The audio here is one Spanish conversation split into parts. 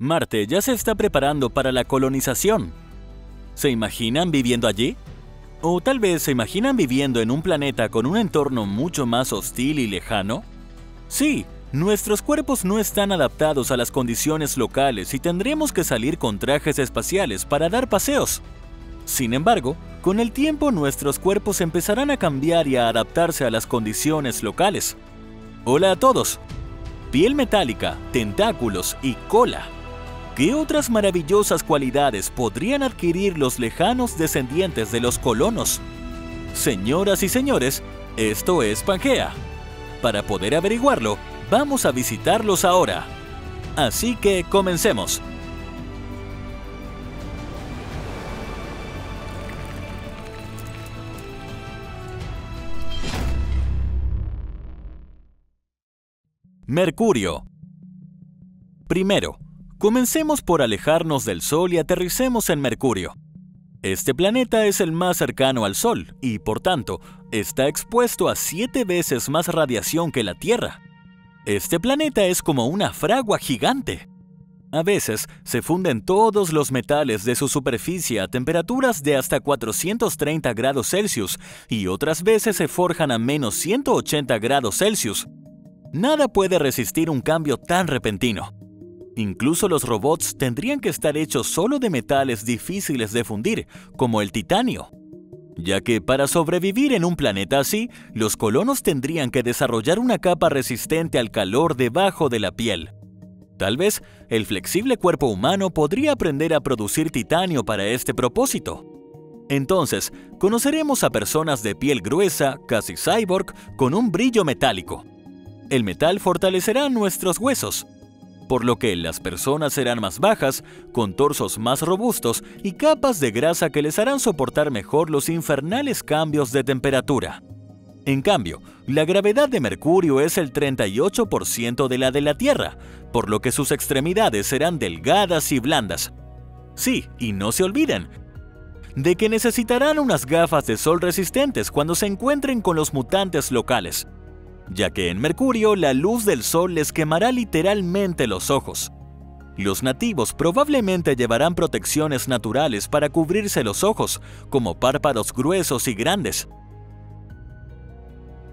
Marte ya se está preparando para la colonización. ¿Se imaginan viviendo allí? ¿O tal vez se imaginan viviendo en un planeta con un entorno mucho más hostil y lejano? Sí, nuestros cuerpos no están adaptados a las condiciones locales y tendremos que salir con trajes espaciales para dar paseos. Sin embargo, con el tiempo nuestros cuerpos empezarán a cambiar y a adaptarse a las condiciones locales. Hola a todos. Piel metálica, tentáculos y cola. ¿Qué otras maravillosas cualidades podrían adquirir los lejanos descendientes de los colonos? Señoras y señores, esto es Pangea. Para poder averiguarlo, vamos a visitarlos ahora. Así que comencemos. Mercurio. Primero, comencemos por alejarnos del Sol y aterricemos en Mercurio. Este planeta es el más cercano al Sol y, por tanto, está expuesto a 7 veces más radiación que la Tierra. Este planeta es como una fragua gigante. A veces, se funden todos los metales de su superficie a temperaturas de hasta 430 grados Celsius y otras veces se forjan a menos 180 grados Celsius. Nada puede resistir un cambio tan repentino. Incluso los robots tendrían que estar hechos solo de metales difíciles de fundir, como el titanio. Ya que para sobrevivir en un planeta así, los colonos tendrían que desarrollar una capa resistente al calor debajo de la piel. Tal vez, el flexible cuerpo humano podría aprender a producir titanio para este propósito. Entonces, conoceremos a personas de piel gruesa, casi cyborg, con un brillo metálico. El metal fortalecerá nuestros huesos, por lo que las personas serán más bajas, con torsos más robustos y capas de grasa que les harán soportar mejor los infernales cambios de temperatura. En cambio, la gravedad de Mercurio es el 38% de la Tierra, por lo que sus extremidades serán delgadas y blandas. Sí, y no se olviden de que necesitarán unas gafas de sol resistentes cuando se encuentren con los mutantes locales, ya que en Mercurio la luz del sol les quemará literalmente los ojos. Los nativos probablemente llevarán protecciones naturales para cubrirse los ojos, como párpados gruesos y grandes.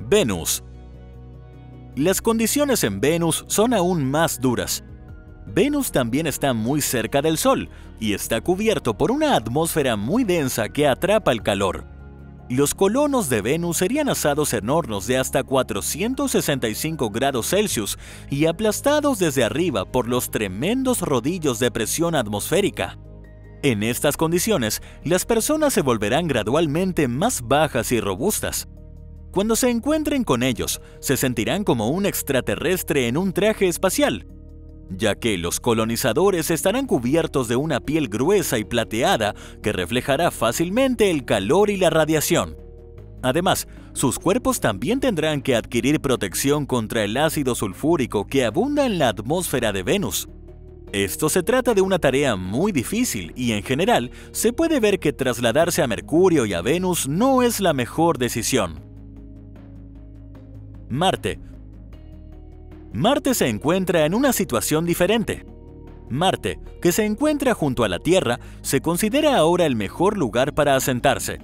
Venus. Las condiciones en Venus son aún más duras. Venus también está muy cerca del Sol y está cubierto por una atmósfera muy densa que atrapa el calor. Los colonos de Venus serían asados en hornos de hasta 465 grados Celsius y aplastados desde arriba por los tremendos rodillos de presión atmosférica. En estas condiciones, las personas se volverán gradualmente más bajas y robustas. Cuando se encuentren con ellos, se sentirán como un extraterrestre en un traje espacial, ya que los colonizadores estarán cubiertos de una piel gruesa y plateada que reflejará fácilmente el calor y la radiación. Además, sus cuerpos también tendrán que adquirir protección contra el ácido sulfúrico que abunda en la atmósfera de Venus. Esto se trata de una tarea muy difícil y, en general, se puede ver que trasladarse a Mercurio y a Venus no es la mejor decisión. Marte. Marte se encuentra en una situación diferente. Marte, que se encuentra junto a la Tierra, se considera ahora el mejor lugar para asentarse.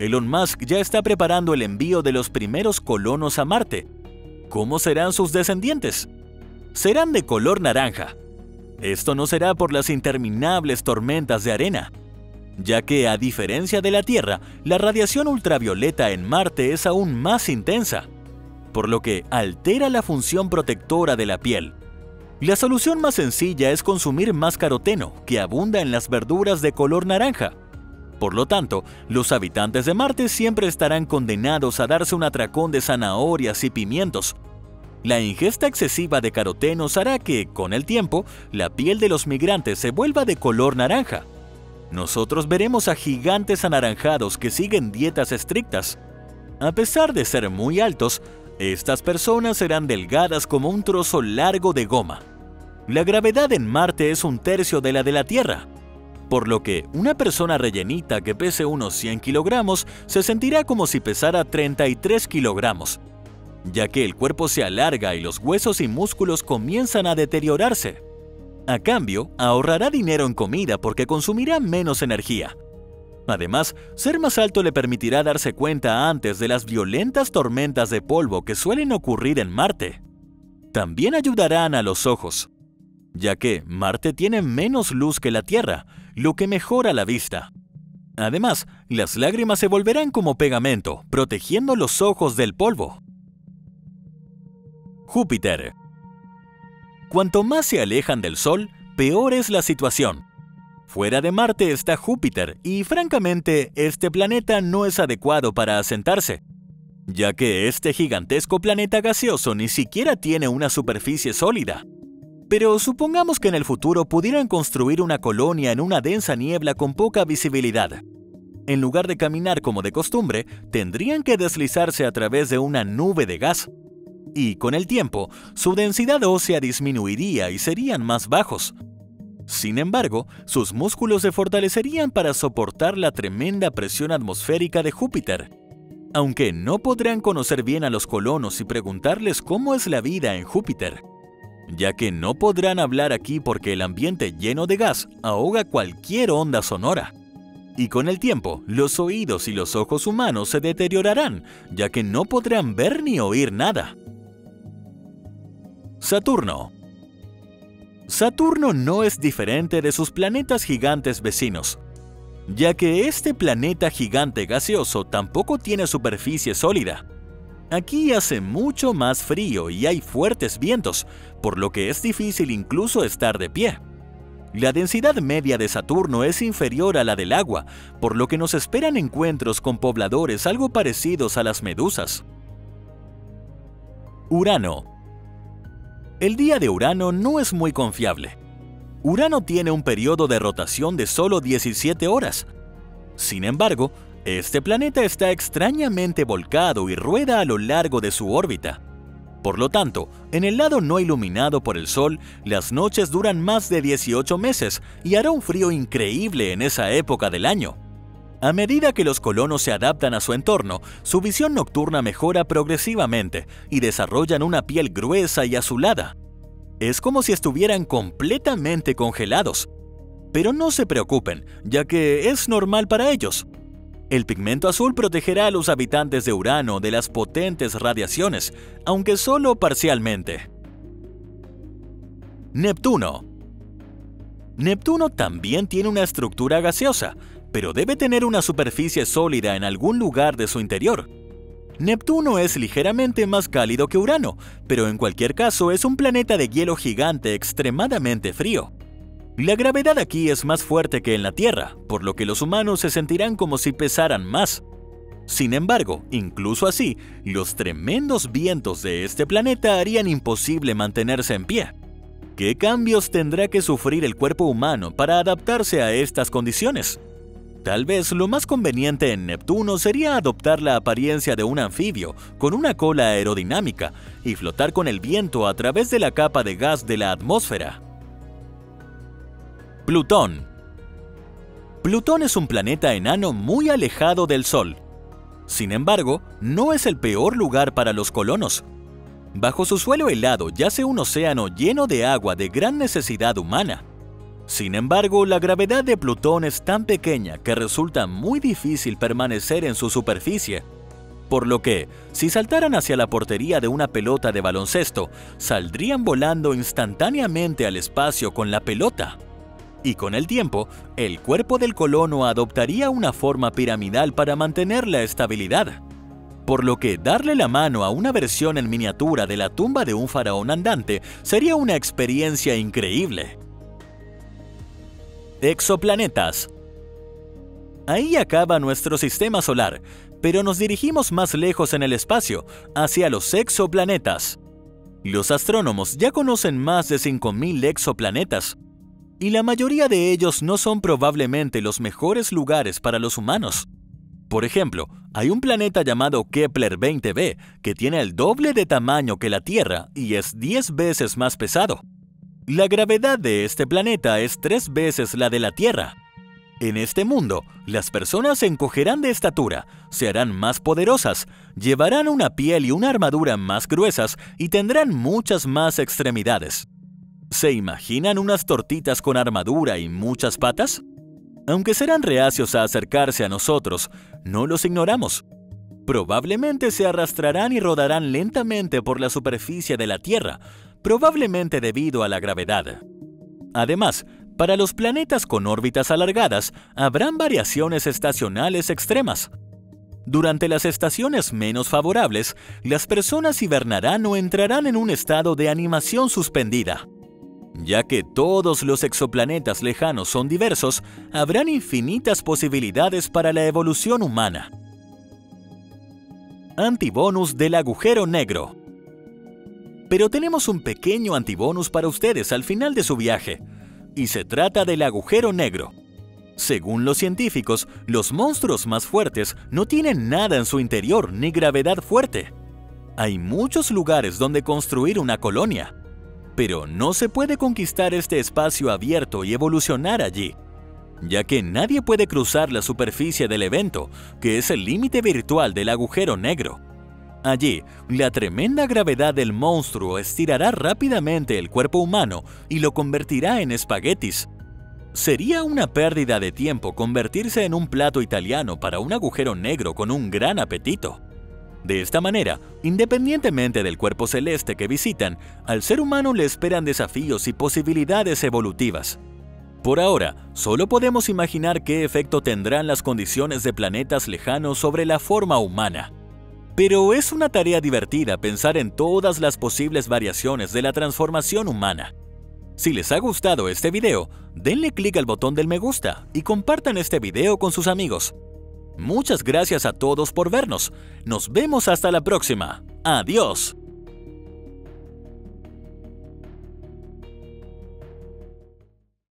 Elon Musk ya está preparando el envío de los primeros colonos a Marte. ¿Cómo serán sus descendientes? Serán de color naranja. Esto no será por las interminables tormentas de arena, ya que, a diferencia de la Tierra, la radiación ultravioleta en Marte es aún más intensa, por lo que altera la función protectora de la piel. La solución más sencilla es consumir más caroteno, que abunda en las verduras de color naranja. Por lo tanto, los habitantes de Marte siempre estarán condenados a darse un atracón de zanahorias y pimientos. La ingesta excesiva de carotenos hará que, con el tiempo, la piel de los migrantes se vuelva de color naranja. Nosotros veremos a gigantes anaranjados que siguen dietas estrictas. A pesar de ser muy altos, estas personas serán delgadas como un trozo largo de goma. La gravedad en Marte es un tercio de la Tierra, por lo que una persona rellenita que pese unos 100 kilogramos se sentirá como si pesara 33 kilogramos, ya que el cuerpo se alarga y los huesos y músculos comienzan a deteriorarse. A cambio, ahorrará dinero en comida porque consumirá menos energía. Además, ser más alto le permitirá darse cuenta antes de las violentas tormentas de polvo que suelen ocurrir en Marte. También ayudarán a los ojos, ya que Marte tiene menos luz que la Tierra, lo que mejora la vista. Además, las lágrimas se volverán como pegamento, protegiendo los ojos del polvo. Júpiter. Cuanto más se alejan del Sol, peor es la situación. Fuera de Marte está Júpiter y, francamente, este planeta no es adecuado para asentarse, ya que este gigantesco planeta gaseoso ni siquiera tiene una superficie sólida. Pero supongamos que en el futuro pudieran construir una colonia en una densa niebla con poca visibilidad. En lugar de caminar como de costumbre, tendrían que deslizarse a través de una nube de gas. Y con el tiempo, su densidad ósea disminuiría y serían más bajos. Sin embargo, sus músculos se fortalecerían para soportar la tremenda presión atmosférica de Júpiter. Aunque no podrán conocer bien a los colonos y preguntarles cómo es la vida en Júpiter, ya que no podrán hablar aquí porque el ambiente lleno de gas ahoga cualquier onda sonora. Y con el tiempo, los oídos y los ojos humanos se deteriorarán, ya que no podrán ver ni oír nada. Saturno. Saturno no es diferente de sus planetas gigantes vecinos, ya que este planeta gigante gaseoso tampoco tiene superficie sólida. Aquí hace mucho más frío y hay fuertes vientos, por lo que es difícil incluso estar de pie. La densidad media de Saturno es inferior a la del agua, por lo que nos esperan encuentros con pobladores algo parecidos a las medusas. Urano. El día de Urano no es muy confiable. Urano tiene un periodo de rotación de solo 17 horas. Sin embargo, este planeta está extrañamente volcado y rueda a lo largo de su órbita. Por lo tanto, en el lado no iluminado por el Sol, las noches duran más de 18 meses y hará un frío increíble en esa época del año. A medida que los colonos se adaptan a su entorno, su visión nocturna mejora progresivamente y desarrollan una piel gruesa y azulada. Es como si estuvieran completamente congelados. Pero no se preocupen, ya que es normal para ellos. El pigmento azul protegerá a los habitantes de Urano de las potentes radiaciones, aunque solo parcialmente. Neptuno. Neptuno también tiene una estructura gaseosa, pero debe tener una superficie sólida en algún lugar de su interior. Neptuno es ligeramente más cálido que Urano, pero en cualquier caso es un planeta de hielo gigante extremadamente frío. La gravedad aquí es más fuerte que en la Tierra, por lo que los humanos se sentirán como si pesaran más. Sin embargo, incluso así, los tremendos vientos de este planeta harían imposible mantenerse en pie. ¿Qué cambios tendrá que sufrir el cuerpo humano para adaptarse a estas condiciones? Tal vez lo más conveniente en Neptuno sería adoptar la apariencia de un anfibio con una cola aerodinámica y flotar con el viento a través de la capa de gas de la atmósfera. Plutón. Plutón es un planeta enano muy alejado del Sol. Sin embargo, no es el peor lugar para los colonos. Bajo su suelo helado yace un océano lleno de agua de gran necesidad humana. Sin embargo, la gravedad de Plutón es tan pequeña que resulta muy difícil permanecer en su superficie. Por lo que, si saltaran hacia la portería de una pelota de baloncesto, saldrían volando instantáneamente al espacio con la pelota. Y con el tiempo, el cuerpo del colono adoptaría una forma piramidal para mantener la estabilidad. Por lo que darle la mano a una versión en miniatura de la tumba de un faraón andante sería una experiencia increíble. Exoplanetas. Ahí acaba nuestro sistema solar, pero nos dirigimos más lejos en el espacio, hacia los exoplanetas. Los astrónomos ya conocen más de 5.000 exoplanetas, y la mayoría de ellos no son probablemente los mejores lugares para los humanos. Por ejemplo, hay un planeta llamado Kepler-20b, que tiene el doble de tamaño que la Tierra y es 10 veces más pesado. La gravedad de este planeta es 3 veces la de la Tierra. En este mundo, las personas se encogerán de estatura, se harán más poderosas, llevarán una piel y una armadura más gruesas y tendrán muchas más extremidades. ¿Se imaginan unas tortitas con armadura y muchas patas? Aunque serán reacios a acercarse a nosotros, no los ignoramos. Probablemente se arrastrarán y rodarán lentamente por la superficie de la Tierra, probablemente debido a la gravedad. Además, para los planetas con órbitas alargadas, habrán variaciones estacionales extremas. Durante las estaciones menos favorables, las personas hibernarán o entrarán en un estado de animación suspendida. Ya que todos los exoplanetas lejanos son diversos, habrán infinitas posibilidades para la evolución humana. Antibonus del agujero negro. Pero tenemos un pequeño antibonus para ustedes al final de su viaje, y se trata del agujero negro. Según los científicos, los monstruos más fuertes no tienen nada en su interior ni gravedad fuerte. Hay muchos lugares donde construir una colonia, pero no se puede conquistar este espacio abierto y evolucionar allí, ya que nadie puede cruzar la superficie del evento, que es el límite virtual del agujero negro. Allí, la tremenda gravedad del monstruo estirará rápidamente el cuerpo humano y lo convertirá en espaguetis. Sería una pérdida de tiempo convertirse en un plato italiano para un agujero negro con un gran apetito. De esta manera, independientemente del cuerpo celeste que visitan, al ser humano le esperan desafíos y posibilidades evolutivas. Por ahora, solo podemos imaginar qué efecto tendrán las condiciones de planetas lejanos sobre la forma humana. Pero es una tarea divertida pensar en todas las posibles variaciones de la transformación humana. Si les ha gustado este video, denle clic al botón del me gusta y compartan este video con sus amigos. Muchas gracias a todos por vernos. Nos vemos hasta la próxima. ¡Adiós!